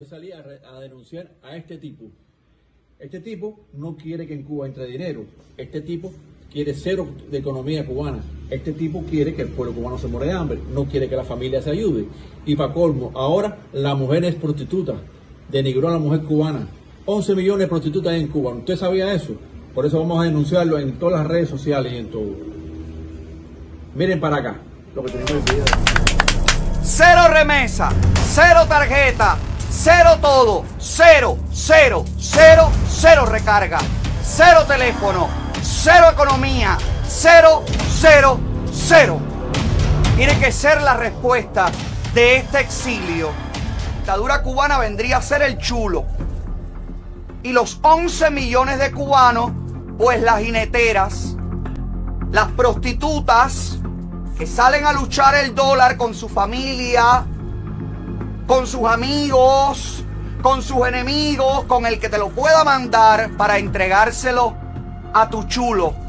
Yo salí a denunciar a este tipo. Este tipo no quiere que en Cuba entre dinero. Este tipo quiere cero de economía cubana. Este tipo quiere que el pueblo cubano se muera de hambre. No quiere que la familia se ayude. Y para colmo, ahora la mujer es prostituta. Denigró a la mujer cubana. 11 millones de prostitutas en Cuba. ¿Usted sabía eso? Por eso vamos a denunciarlo en todas las redes sociales y en todo. Miren para acá. Lo que tenemos es video. Cero remesa. Cero tarjeta. Cero todo, cero recarga, cero teléfono, cero economía, cero. Tiene que ser la respuesta de este exilio. La dictadura cubana vendría a ser el chulo. Y los 11 millones de cubanos, pues las jineteras, las prostitutas que salen a luchar el dólar con su familia, con sus amigos, con sus enemigos, con el que te lo pueda mandar para entregárselo a tu chulo.